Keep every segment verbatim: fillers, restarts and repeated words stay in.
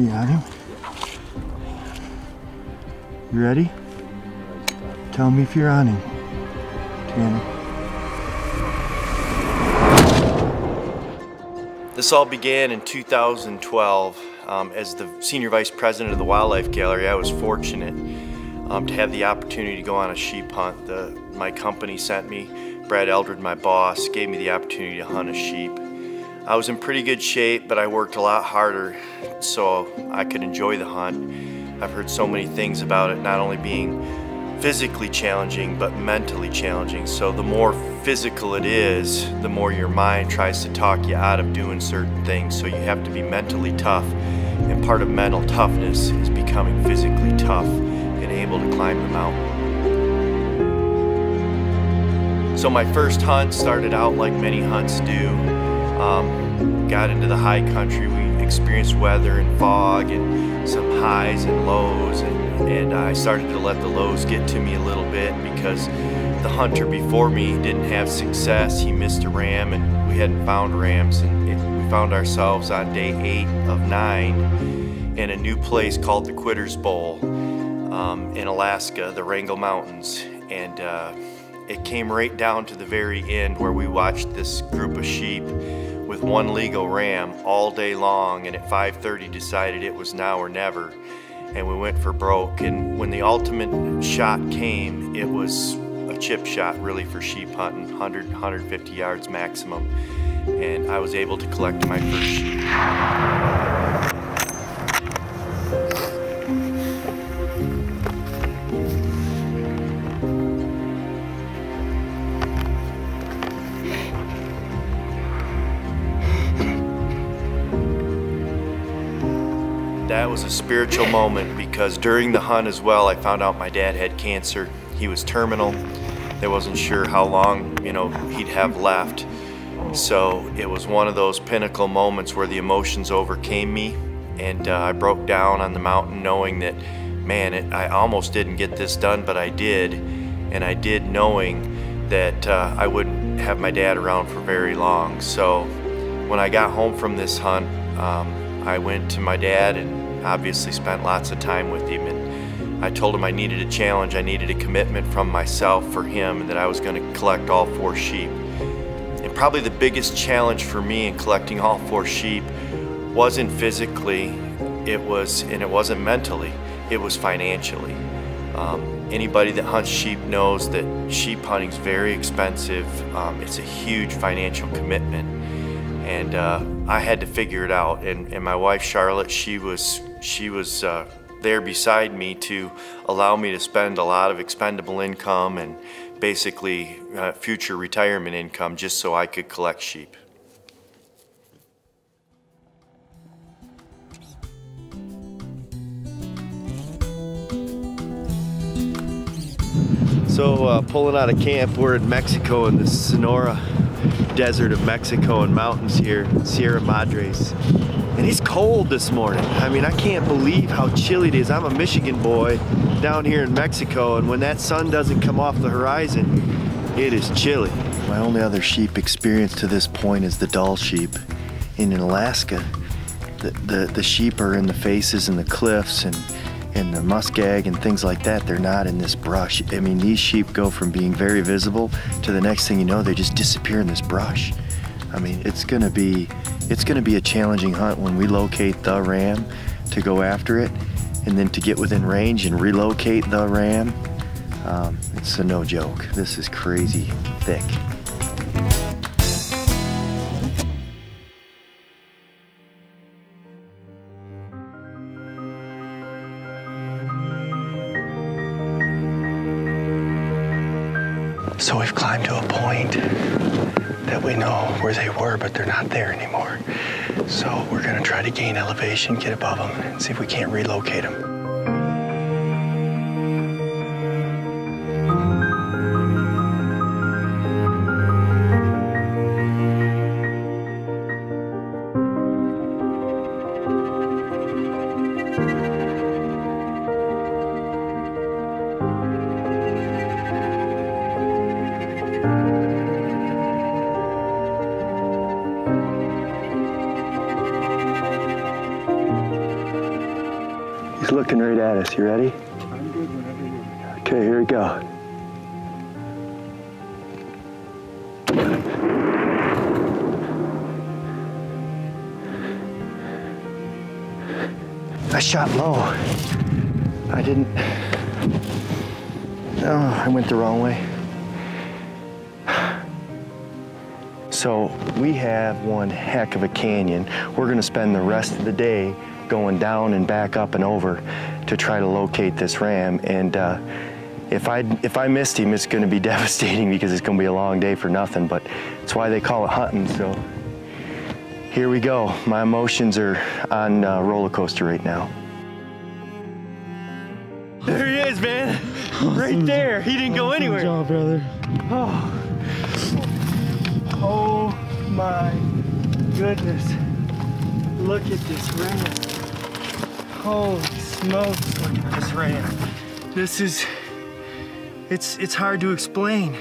tree on him. You ready? Tell me if you're on him, Tanner. This all began in two thousand twelve. Um, as the senior vice president of the Wildlife Gallery, I was fortunate um, to have the opportunity to go on a sheep hunt. The, my company sent me. Brad Eldred, my boss, gave me the opportunity to hunt a sheep. I was in pretty good shape, but I worked a lot harder so I could enjoy the hunt. I've heard so many things about it, not only being physically challenging, but mentally challenging. So the more physical it is, the more your mind tries to talk you out of doing certain things. So you have to be mentally tough, and part of mental toughness is becoming physically tough and able to climb the mountain. So my first hunt started out like many hunts do. Um, got into the high country. We experienced weather and fog and some highs and lows, and and I started to let the lows get to me a little bit because the hunter before me didn't have success. He missed a ram and we hadn't found rams, and we found ourselves on day eight of nine in a new place called the Quitter's Bowl um, in Alaska, the Wrangell Mountains. And uh, it came right down to the very end where we watched this group of sheep with one legal ram all day long, and at five thirty decided it was now or never. And we went for broke, and when the ultimate shot came, it was a chip shot really for sheep hunting, one hundred, one hundred fifty yards maximum, and I was able to collect my first sheep. That was a spiritual moment because during the hunt as well, I found out my dad had cancer. He was terminal. They wasn't sure how long, you know, he'd have left. So it was one of those pinnacle moments where the emotions overcame me, and uh, I broke down on the mountain knowing that, man, it, I almost didn't get this done, but I did. And I did knowing that uh, I wouldn't have my dad around for very long. So when I got home from this hunt, um, I went to my dad and obviously spent lots of time with him, and I told him I needed a challenge, I needed a commitment from myself for him, that I was going to collect all four sheep. And probably the biggest challenge for me in collecting all four sheep wasn't physically, it was, and it wasn't mentally, it was financially. Um, anybody that hunts sheep knows that sheep hunting is very expensive. Um, it's a huge financial commitment. And uh, I had to figure it out, and, and my wife Charlotte, she was she was uh, there beside me to allow me to spend a lot of expendable income and basically uh, future retirement income just so I could collect sheep. So uh, pulling out of camp, we're in Mexico in the Sonora desert of Mexico and mountains here, Sierra Madres. And it's cold this morning. I mean, I can't believe how chilly it is. I'm a Michigan boy down here in Mexico, and when that sun doesn't come off the horizon, it is chilly. My only other sheep experience to this point is the doll sheep. And in Alaska, the, the, the sheep are in the faces and the cliffs and, and the muskeg and things like that. They're not in this brush. I mean, these sheep go from being very visible to the next thing you know, they just disappear in this brush. I mean, it's gonna be, it's gonna be a challenging hunt when we locate the ram to go after it, and then to get within range and relocate the ram. Um, it's a no joke. This is crazy thick. So we've climbed to a point that we know where they were, but they're not there anymore. So we're gonna try to gain elevation, get above them, and see if we can't relocate them. looking right at us. You ready? I'm good whenever you are. Okay, here we go. I shot low. I didn't. No, I went the wrong way. So we have one heck of a canyon. We're gonna spend the rest of the day going down and back up and over to try to locate this ram. And uh, if I if I missed him, it's gonna be devastating because it's gonna be a long day for nothing. But that's why they call it hunting. So. Here we go. My emotions are on a roller coaster right now. There he is, man. Awesome right there. He didn't awesome go anywhere. Good job, brother. Oh. Oh my goodness. Look at this ram. Holy smokes, look at this ram. This is, it's, it's hard to explain.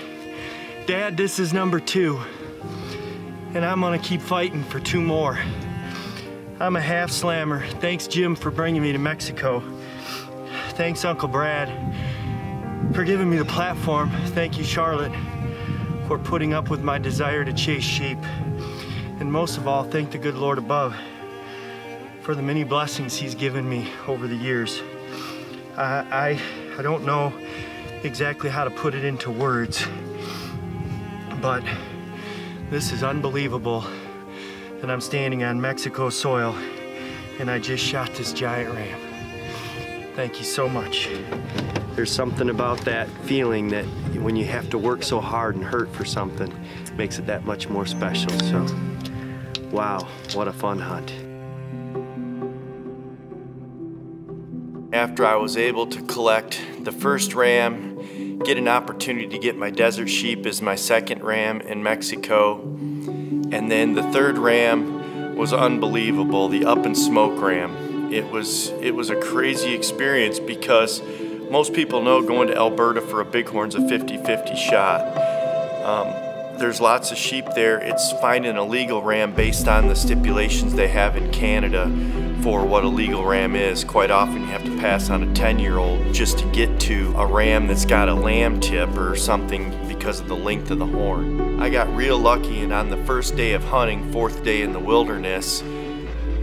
Dad, this is number two. And I'm gonna keep fighting for two more. I'm a half slammer. Thanks, Jim, for bringing me to Mexico. Thanks, Uncle Brad, for giving me the platform. Thank you, Charlotte, for putting up with my desire to chase sheep. And most of all, thank the good Lord above for the many blessings he's given me over the years. I, I, I don't know exactly how to put it into words, but this is unbelievable that I'm standing on Mexico soil and I just shot this giant ram. Thank you so much. There's something about that feeling that when you have to work so hard and hurt for something, it makes it that much more special. So, wow, what a fun hunt. After I was able to collect the first ram, get an opportunity to get my desert sheep as my second ram in Mexico. And then the third ram was unbelievable, the up and smoke ram. It was, it was a crazy experience because most people know going to Alberta for a bighorn's a fifty fifty shot. Um, there's lots of sheep there. It's finding a legal ram based on the stipulations they have in Canada for what a legal ram is. Quite often you have to pass on a ten year old just to get to a ram that's got a lamb tip or something because of the length of the horn. I got real lucky, and on the first day of hunting, fourth day in the wilderness,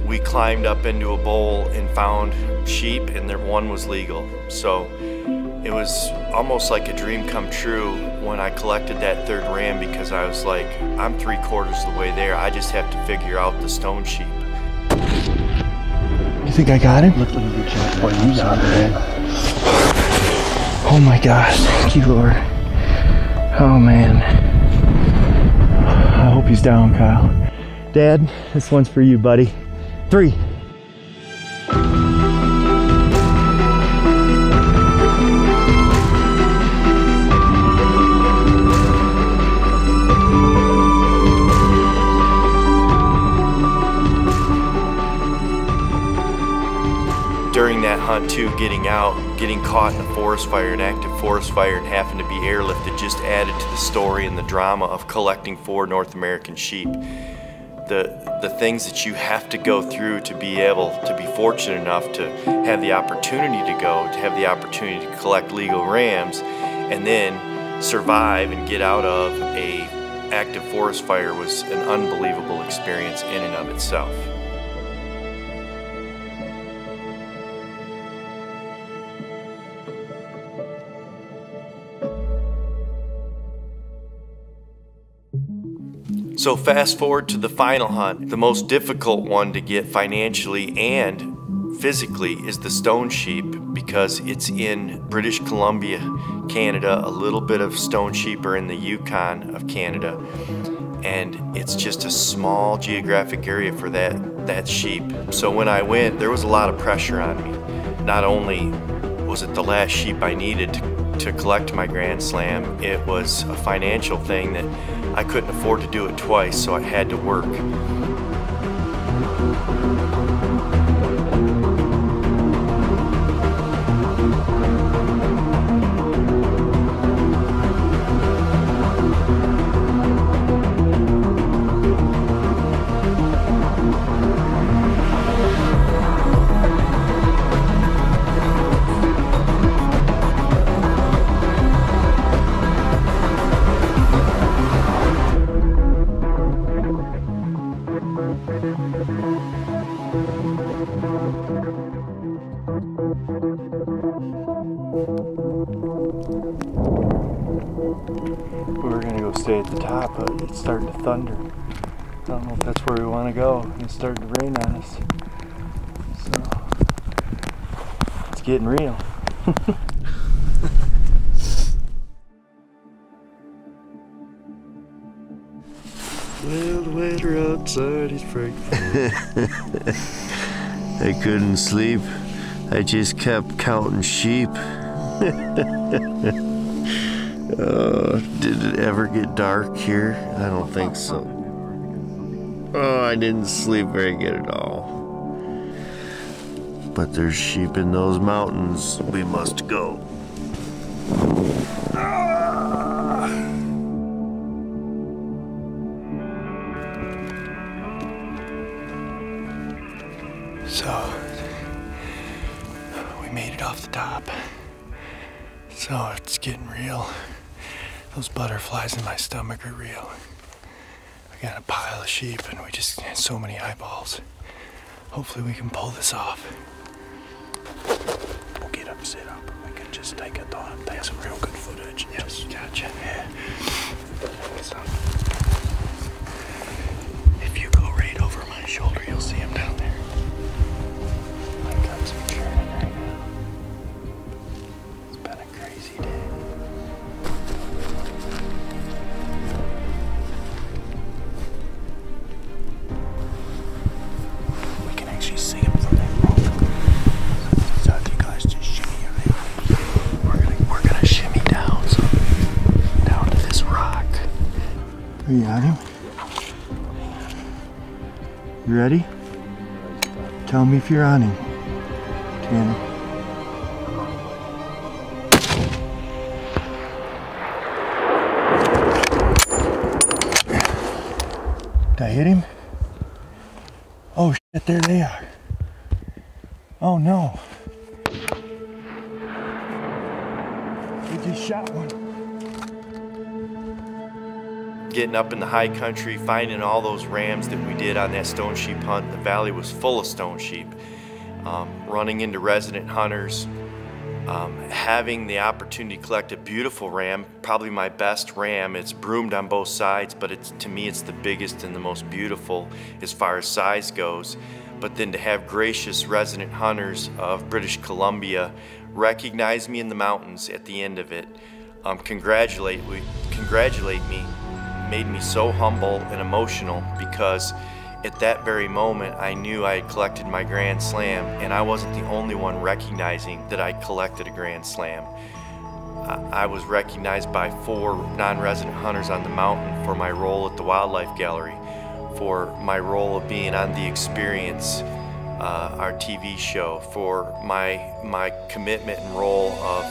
we climbed up into a bowl and found sheep, and there one was legal. So it was almost like a dream come true when I collected that third ram, because I was like, I'm three quarters of the way there. I just have to figure out the stone sheep. You think I got him? Look, look at you, Jack. Boy, you got him. Oh my gosh, thank you, Lord. Oh man. I hope he's down, Kyle. Dad, this one's for you, buddy. Three. During that hunt too, getting out, getting caught in a forest fire, an active forest fire, and having to be airlifted just added to the story and the drama of collecting four North American sheep. The, the things that you have to go through to be able to be fortunate enough to have the opportunity to go, to have the opportunity to collect legal rams, and then survive and get out of an active forest fire was an unbelievable experience in and of itself. So fast forward to the final hunt. The most difficult one to get financially and physically is the stone sheep, because it's in British Columbia, Canada. A little bit of stone sheep are in the Yukon of Canada. And it's just a small geographic area for that, that sheep. So when I went, there was a lot of pressure on me. Not only was it the last sheep I needed to to collect my Grand Slam, it was a financial thing that I couldn't afford to do it twice, so I had to work. We were gonna go stay at the top, but it's starting to thunder. I don't know if that's where we want to go, and it's starting to rain on us. So it's getting real. Well, the weather outside is frightful. I couldn't sleep. I just kept counting sheep. Oh, did it ever get dark here? I don't think so. Oh, I didn't sleep very good at all. But there's sheep in those mountains. We must go. Ah! So, we made it off the top. So it's getting real. Those butterflies in my stomach are real. I got a pile of sheep and we just had so many eyeballs. Hopefully we can pull this off. We'll get up, sit up. We can just take it on, take some real good footage. Yes, gotcha. Yeah. So, if you go right over my shoulder, you'll see him down there. I got some churning right now. It's been a crazy day. Are you on him? You ready? Tell me if you're on him, Tanner. Did I hit him? Oh shit, there they are. Oh no. We just shot one. Getting up in the high country, finding all those rams that we did on that stone sheep hunt. The valley was full of stone sheep. Um, running into resident hunters, um, having the opportunity to collect a beautiful ram, probably my best ram. It's broomed on both sides, but it's, to me it's the biggest and the most beautiful as far as size goes. But then to have gracious resident hunters of British Columbia recognize me in the mountains at the end of it, um, congratulate, congratulate me, made me so humble and emotional, because at that very moment I knew I had collected my Grand Slam, and I wasn't the only one recognizing that I collected a Grand Slam. I was recognized by four non-resident hunters on the mountain for my role at the Wildlife Gallery, for my role of being on The Experience, uh, our T V show, for my, my commitment and role of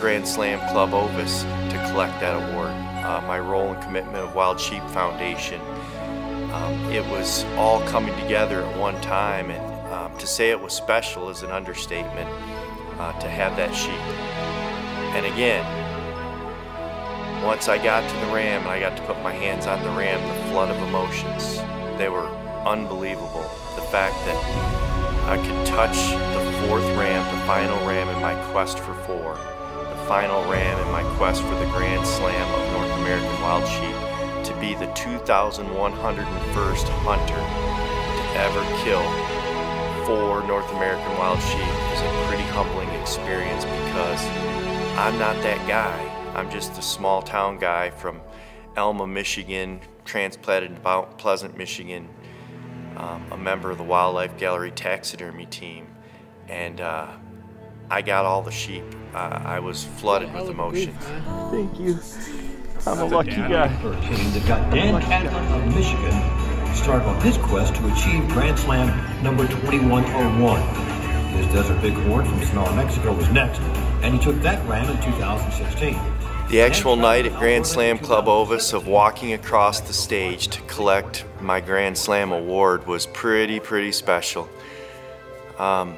Grand Slam Club Ovis to collect that award. Uh, my role and commitment of Wild Sheep Foundation. Um, it was all coming together at one time, and um, to say it was special is an understatement, uh, to have that sheep. And again, once I got to the ram and I got to put my hands on the ram, the flood of emotions, they were unbelievable. The fact that I could touch the fourth ram, the final ram in my quest for four, final ram in my quest for the Grand Slam of North American Wild Sheep, to be the two thousand one hundred first hunter to ever kill four North American Wild Sheep is a pretty humbling experience, because I'm not that guy. I'm just a small town guy from Alma, Michigan, transplanted to Mount Pleasant, Michigan, um, a member of the Wildlife Gallery taxidermy team, and uh, I got all the sheep. Uh, I was flooded with emotions. Thank you. I'm a lucky guy. That got Dan Catlin of Michigan started on his quest to achieve Grand Slam number twenty-one oh one. His desert bighorn from Sonora, Mexico was next, and he took that ram in two thousand sixteen. The actual night at Grand Slam Club Ovis of walking across the stage to collect my Grand Slam award was pretty, pretty special. Um,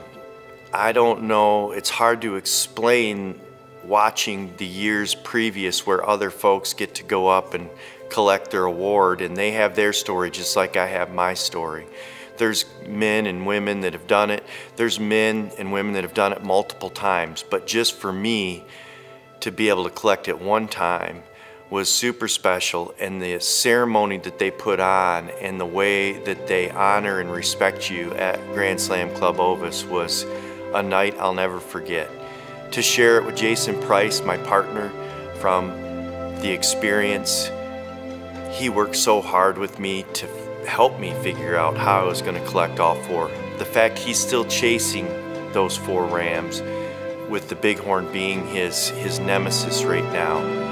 I don't know, it's hard to explain watching the years previous where other folks get to go up and collect their award, and they have their story just like I have my story. There's men and women that have done it. There's men and women that have done it multiple times, but just for me, to be able to collect at one time was super special, and the ceremony that they put on and the way that they honor and respect you at Grand Slam Club Ovis was a night I'll never forget. To share it with Jason Price, my partner, from the experience, he worked so hard with me to help me figure out how I was going to collect all four. The fact he's still chasing those four rams, with the bighorn being his, his nemesis right now,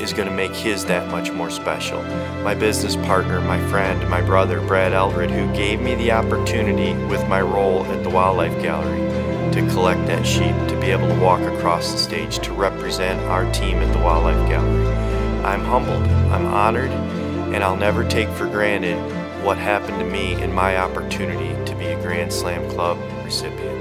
is going to make his that much more special. My business partner, my friend, my brother, Brad Eldred, who gave me the opportunity with my role at the Wildlife Gallery to collect that sheep, to be able to walk across the stage, to represent our team at the Wildlife Gallery. I'm humbled, I'm honored, and I'll never take for granted what happened to me and my opportunity to be a Grand Slam Club recipient.